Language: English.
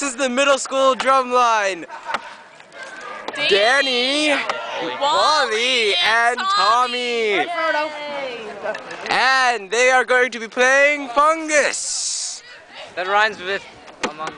This is the middle school drum line. Danny, Wally, and Tommy. And they are going to be playing Fungus. That rhymes with among.